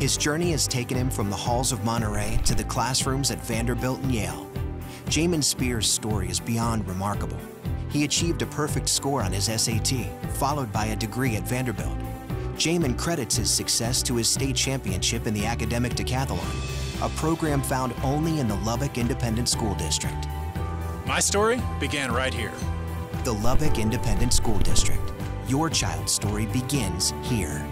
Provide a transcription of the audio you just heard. His journey has taken him from the halls of Monterey to the classrooms at Vanderbilt and Yale. Jamin Speer's story is beyond remarkable. He achieved a perfect score on his SAT, followed by a degree at Vanderbilt. Jamin credits his success to his state championship in the academic decathlon, a program found only in the Lubbock Independent School District. My story began right here. The Lubbock Independent School District. Your child's story begins here.